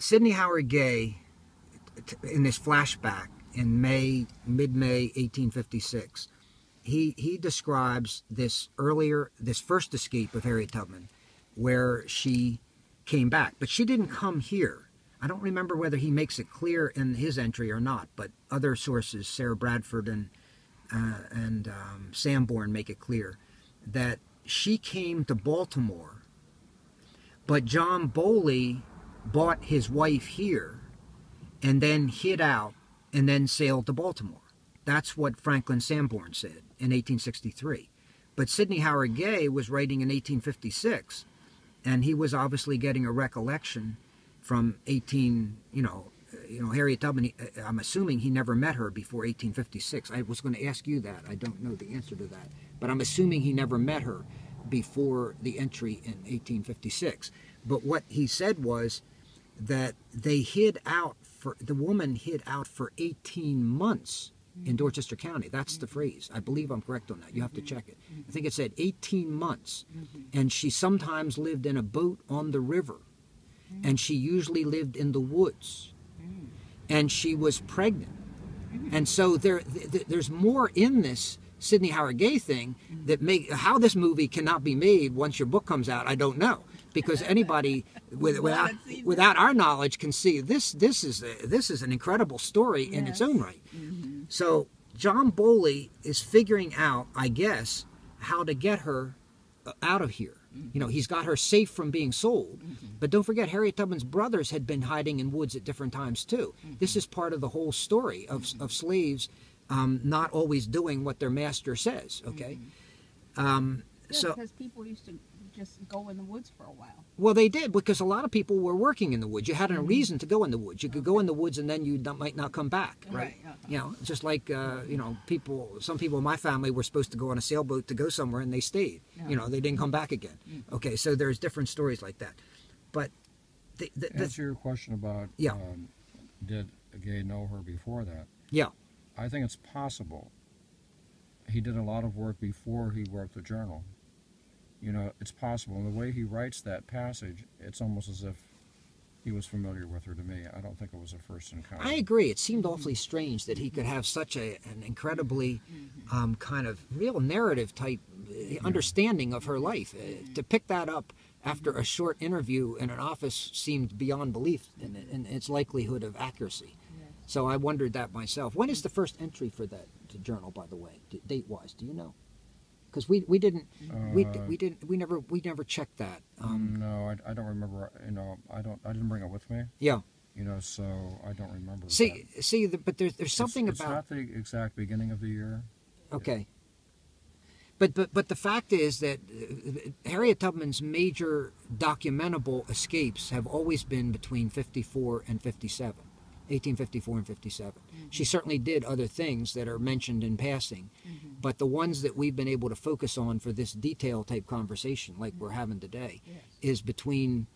Sydney Howard Gay, in this flashback in mid-May 1856, he describes this first escape of Harriet Tubman, where she came back, but she didn't come here. I don't remember whether he makes it clear in his entry or not, but other sources, Sarah Bradford and Sanborn, make it clear that she came to Baltimore, but John Bowley bought his wife here and then hid out and then sailed to Baltimore. That's what Franklin Sanborn said in 1863. But Sydney Howard Gay was writing in 1856, and he was obviously getting a recollection from Harriet Tubman. I'm assuming he never met her before 1856. I was going to ask you that. I don't know the answer to that. But I'm assuming he never met her before the entry in 1856. But what he said was that they hid out for, the woman hid out for 18 months in Dorchester County. That's the phrase. I believe I'm correct on that. You have to check it. I think it said 18 months. And she sometimes lived in a boat on the river. And she usually lived in the woods. And she was pregnant. And so there's more in this Sydney Howard Gay thing that how this movie cannot be made once your book comes out, I don't know, because anybody without our knowledge can see this is an incredible story in its own right. So John Bowley is figuring out, I guess, how to get her out of here. You know, he's got her safe from being sold. But don't forget, Harriet Tubman's brothers had been hiding in woods at different times, too. This is part of the whole story of slaves not always doing what their master says, okay? Because people used to just go in the woods for a while. Well, they did, because a lot of people were working in the woods. You had a reason to go in the woods. You could go in the woods and then you might not come back, right? You know, just like, some people in my family were supposed to go on a sailboat to go somewhere and they stayed. You know, they didn't come back again. Okay, so there's different stories like that. But answer your question about did Gay know her before that? Yeah. I think it's possible. He did a lot of work before he wrote the journal. You know, it's possible. And the way he writes that passage, it's almost as if he was familiar with her to me. I don't think it was a first encounter. I agree. It seemed awfully strange that he could have such an incredibly kind of real narrative type understanding of her life. To pick that up after a short interview in an office seemed beyond belief in its likelihood of accuracy. So I wondered that myself. When is the first entry for that journal, by the way, date-wise? Do you know? Because we never checked that. No, I don't remember. You know, I didn't bring it with me. Yeah. You know, so I don't remember. But there's something about. It's not the exact beginning of the year. Okay. But the fact is that Harriet Tubman's major documentable escapes have always been between 54 and 57. 1854 and 57. She certainly did other things that are mentioned in passing, but the ones that we've been able to focus on for this detail type conversation, like we're having today, is between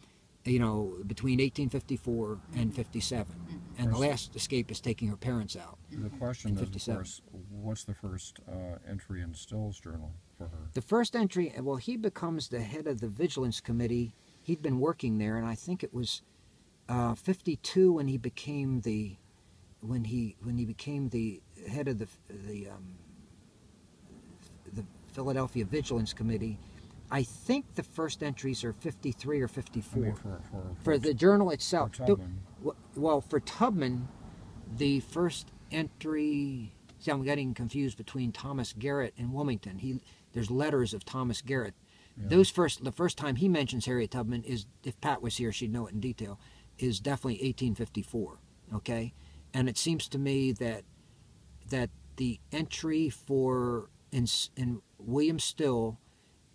1854 and 57. And the last escape is taking her parents out. The question is, of course, what's the first entry in Still's journal for her? The first entry, well, he becomes the head of the Vigilance Committee. He'd been working there, and I think it was 52 when he became the head of the Philadelphia Vigilance Committee. I think the first entries are 53 or 54 for the journal itself. For Tubman, the first entry. See, I'm getting confused between Thomas Garrett and Wilmington. There's letters of Thomas Garrett. Yeah. The first time he mentions Harriet Tubman is, if Pat was here, she'd know it in detail, is definitely 1854, okay? And it seems to me that the entry for in William Still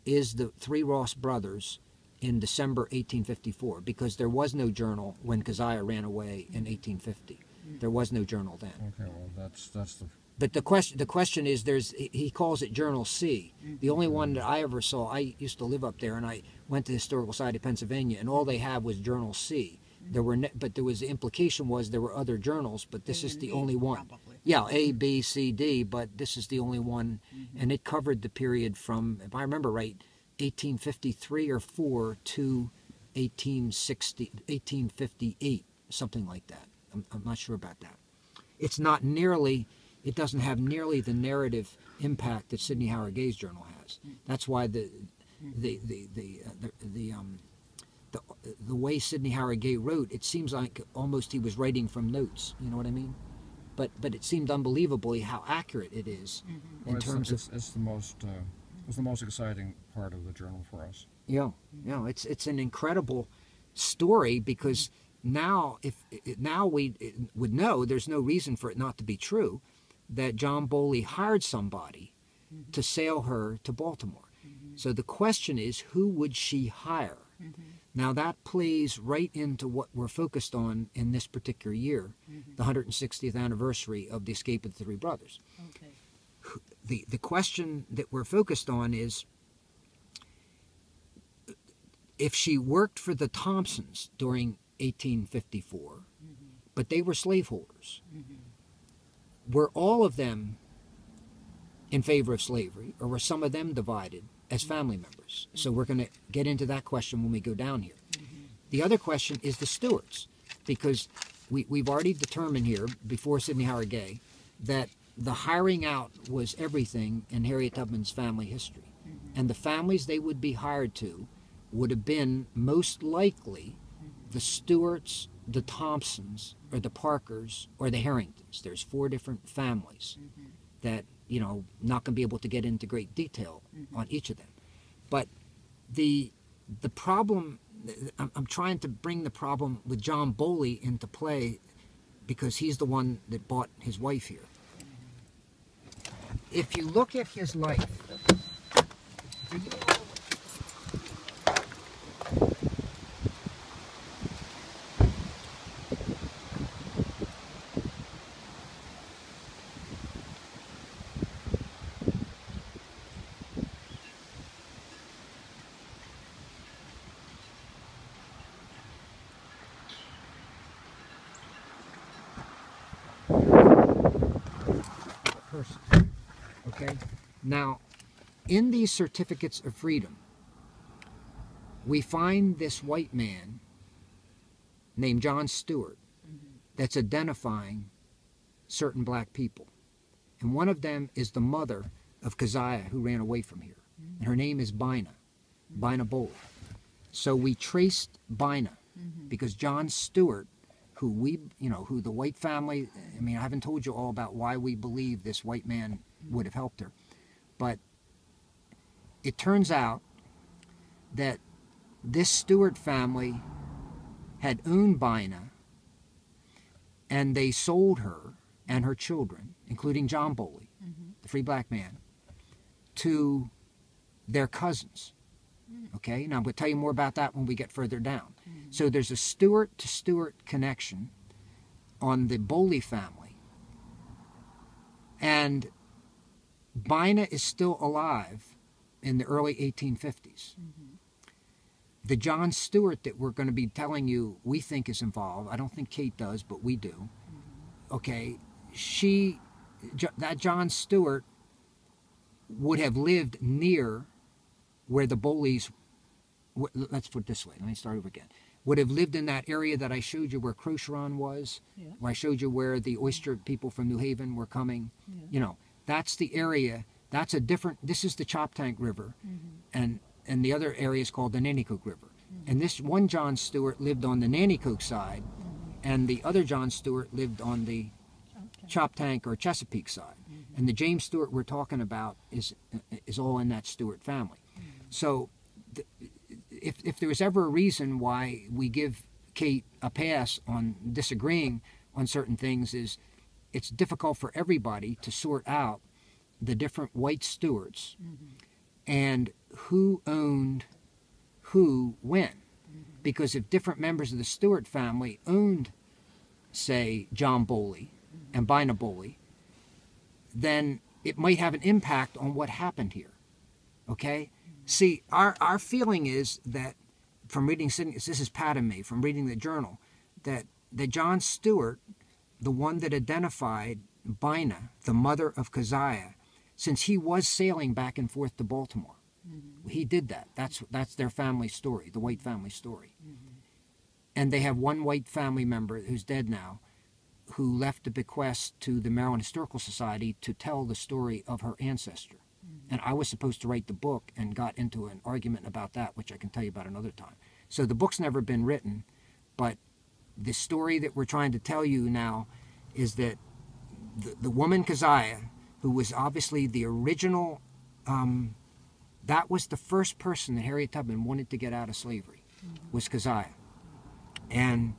is the three Ross brothers in December 1854, because there was no journal when Kessiah ran away in 1850. There was no journal then. Okay, well, that's the... But the question is, he calls it Journal C. The only one that I ever saw, I used to live up there, and I went to the Historical Society of Pennsylvania, and all they had was Journal C. But the implication was there were other journals, but this is the only one. Probably. Yeah, A, B, C, D, but this is the only one, and it covered the period from, if I remember right, 1853 or 4 to 1858. something like that. I'm not sure about that. It's not nearly, it doesn't have nearly the narrative impact that Sydney Howard Gay's journal has. That's why the way Sydney Howard Gay wrote, it seems like almost he was writing from notes. You know what I mean? But it seemed unbelievably how accurate it is in terms of. It's the most exciting part of the journal for us. Yeah, yeah. It's an incredible story because now now we would know there's no reason for it not to be true that John Bowley hired somebody to sail her to Baltimore. So the question is, who would she hire? Now that plays right into what we're focused on in this particular year, the 160th anniversary of the escape of the three brothers. Okay. The question that we're focused on is, if she worked for the Thompsons during 1854, but they were slaveholders, were all of them in favor of slavery, or were some of them divided as family members? So we're going to get into that question when we go down here. The other question is the Stewarts, because we've already determined here, before Sydney Howard Gay, that the hiring out was everything in Harriet Tubman's family history. And the families they would be hired to would have been most likely the Stewarts, the Thompsons, or the Parkers, or the Harringtons. There's four different families that, you know, not going to be able to get into great detail on each of them. But the problem, I'm trying to bring the problem with John Bowley into play because he's the one that bought his wife here. If you look at his life, now, in these certificates of freedom, we find this white man named John Stewart that's identifying certain black people. And one of them is the mother of Kessiah, who ran away from here. And her name is Bina, Bina Bold. So we traced Bina because John Stewart, who we, you know, who the white family, I mean, I haven't told you all about why we believe this white man would have helped her. But it turns out that this Stewart family had owned Bina, and they sold her and her children, including John Bowley, the free black man, to their cousins. Okay, now I'm going to tell you more about that when we get further down. So there's a Stewart to Stewart connection on the Bowley family, and Bina is still alive in the early 1850s. The John Stewart that we're going to be telling you we think is involved, I don't think Kate does, but we do. Okay, that John Stewart would have lived near where the Bowleys, let's put it this way, let me start over again, would have lived in that area that I showed you where Crocheron was, where I showed you where the oyster people from New Haven were coming, you know. That's the area, that's a different, this is the Choptank River, and the other area is called the Nannycook River. And this one John Stewart lived on the Nannycook side, and the other John Stewart lived on the Choptank or Chesapeake side. And the James Stewart we're talking about is all in that Stewart family. So if there was ever a reason why we give Kate a pass on disagreeing on certain things is, it's difficult for everybody to sort out the different white Stewarts and who owned who when. Because if different members of the Stewart family owned, say, John Bowley and Bina Bold, then it might have an impact on what happened here. Okay? See, our feeling is that, from reading Sydney's, this is Pat and me, from reading the journal, that John Stewart, the one that identified Bina, the mother of Kessiah, since he was sailing back and forth to Baltimore. He did that. That's their family story, the white family story. and they have one white family member who's dead now, who left a bequest to the Maryland Historical Society to tell the story of her ancestor. Mm-hmm. And I was supposed to write the book and got into an argument about that, which I can tell you about another time. So the book's never been written, but the story that we're trying to tell you now is that the woman Kessiah, who was obviously the original, that was the first person that Harriet Tubman wanted to get out of slavery, mm-hmm. was Kessiah. And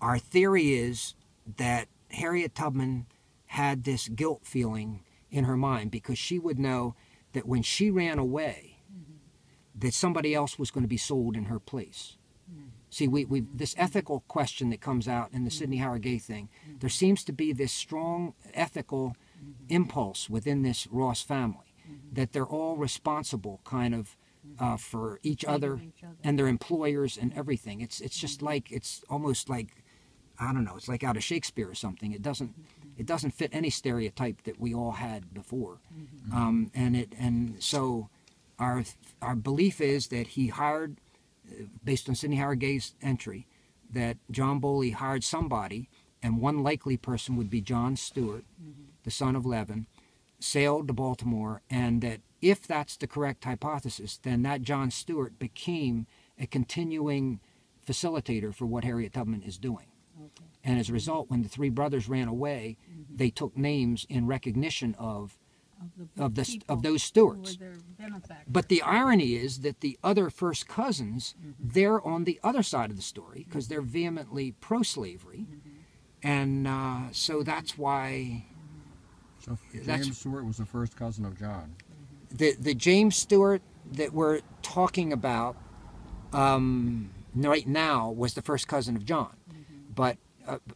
our theory is that Harriet Tubman had this guilt feeling in her mind because she would know that when she ran away, mm-hmm. that somebody else was going to be sold in her place. Mm-hmm. See, we this ethical question that comes out in the mm-hmm. Sydney Howard Gay thing, mm-hmm. there seems to be this strong ethical mm-hmm. impulse within this Ross family, mm-hmm. that they're all responsible kind of for each other and their employers and everything. It's just mm-hmm. like, it's almost like, I don't know, it's like out of Shakespeare or something. It doesn't fit any stereotype that we all had before. Mm-hmm. And so our belief is that he hired, based on Sydney Howard Gay's entry, that John Bowley hired somebody, and one likely person would be John Stewart, mm-hmm. the son of Levin, sailed to Baltimore, and that if that's the correct hypothesis, then that John Stewart became a continuing facilitator for what Harriet Tubman is doing. Okay. And as a result, when the three brothers ran away, mm-hmm. they took names in recognition of those Stewarts. But the irony is that the other first cousins, mm-hmm. they're on the other side of the story because mm-hmm. they're vehemently pro-slavery. Mm-hmm. And so that's why... So James Stewart was the first cousin of John. The James Stewart that we're talking about right now was the first cousin of John. Mm-hmm. But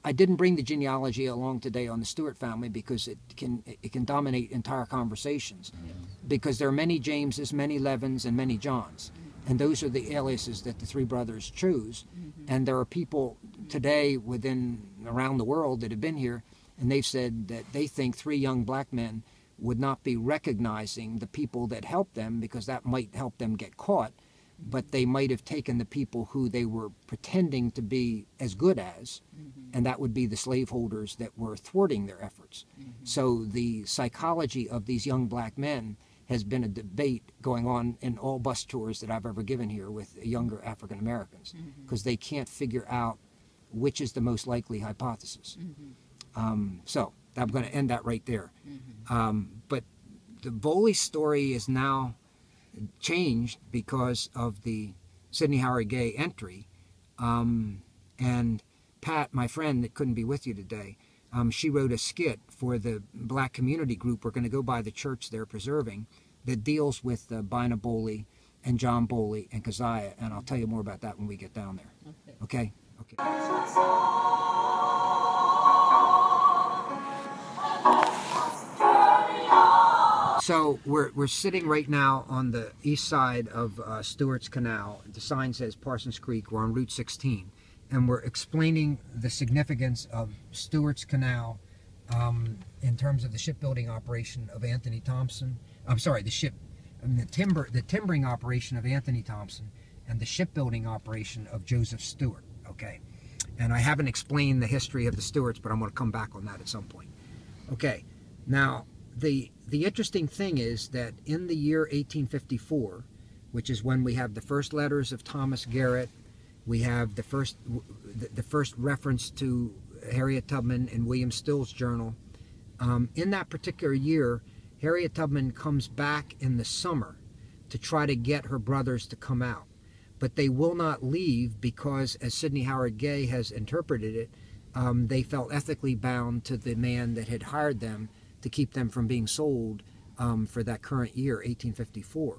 I didn't bring the genealogy along today on the Stewart family because it can dominate entire conversations. Mm-hmm. Because there are many Jameses, many Levins, and many Johns. Mm-hmm. And those are the aliases that the three brothers chose. Mm-hmm. And there are people today around the world that have been here, and they've said that they think three young black men would not be recognizing the people that helped them because that might help them get caught, but they might have taken the people who they were pretending to be as good as, mm-hmm. and that would be the slaveholders that were thwarting their efforts. Mm-hmm. So the psychology of these young black men has been a debate going on in all bus tours that I've ever given here with younger African Americans, because mm-hmm. they can't figure out which is the most likely hypothesis. Mm-hmm. So I'm going to end that right there. Mm-hmm. But the Bowley story is now changed because of the Sydney Howard Gay entry. And Pat, my friend that couldn't be with you today, she wrote a skit for the black community group. We're going to go by the church they're preserving that deals with Bina Bold and John Bowley and Kessiah. And I'll tell you more about that when we get down there. Okay? Okay. So we're sitting right now on the east side of Stewart's Canal. The sign says Parsons Creek. We're on Route 16. And we're explaining the significance of Stewart's Canal in terms of the shipbuilding operation of Anthony Thompson. I'm sorry, the timbering operation of Anthony Thompson and the shipbuilding operation of Joseph Stewart. Okay. And I haven't explained the history of the Stewarts, but I'm going to come back on that at some point. Okay. Now, the interesting thing is that in the year 1854, which is when we have the first letters of Thomas Garrett, we have the first reference to Harriet Tubman in William Still's journal. In that particular year, Harriet Tubman comes back in the summer to try to get her brothers to come out. But they will not leave because, as Sydney Howard Gay has interpreted it, they felt ethically bound to the man that had hired them to keep them from being sold for that current year, 1854.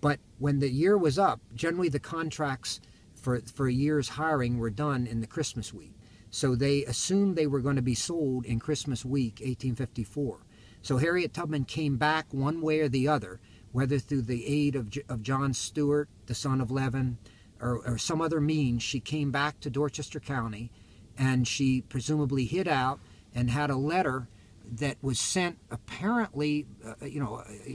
But when the year was up, generally the contracts for a year's hiring were done in the Christmas week. So they assumed they were going to be sold in Christmas week, 1854. So Harriet Tubman came back one way or the other, whether through the aid of John Stewart, the son of Levin, or some other means. She came back to Dorchester County, and she presumably hid out and had a letter that was sent, apparently,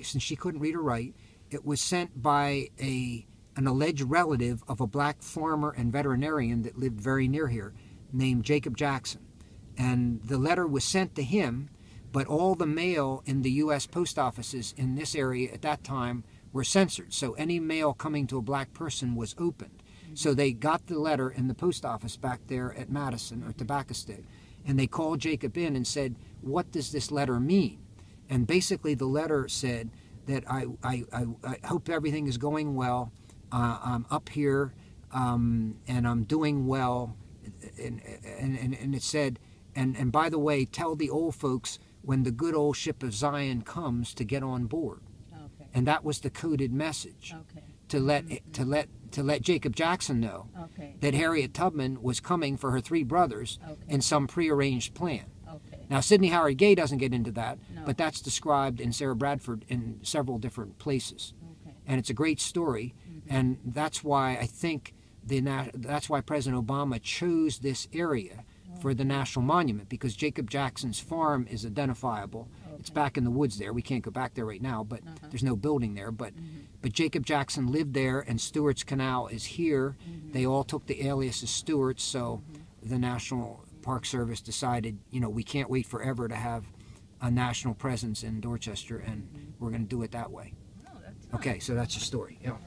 since she couldn't read or write, it was sent by a an alleged relative of a black farmer and veterinarian that lived very near here named Jacob Jackson. And the letter was sent to him, but all the mail in the U.S. post offices in this area at that time were censored. So any mail coming to a black person was opened. So they got the letter in the post office back there at Madison or Tobacco Stick, and they called Jacob in and said, what does this letter mean? And basically the letter said that I hope everything is going well. I'm up here and I'm doing well. And it said, and by the way, tell the old folks when the good old ship of Zion comes to get on board. Okay. And that was the coded message. Okay. To let Jacob Jackson know, okay, that Harriet Tubman was coming for her three brothers, okay, in some prearranged plan. Okay. Now Sydney Howard Gay doesn't get into that, no, but that's described in Sarah Bradford in several different places, okay, and it's a great story, mm-hmm, and that's why I think that's why President Obama chose this area, oh, for the National Monument, because Jacob Jackson's farm is identifiable. It's back in the woods there. We can't go back there right now, but there's no building there. But Jacob Jackson lived there, and Stewart's Canal is here. They all took the alias as Stewart's, so the National Park Service decided, you know, we can't wait forever to have a national presence in Dorchester, and we're going to do it that way. Oh, that's nice. Okay, so that's your story. Yeah.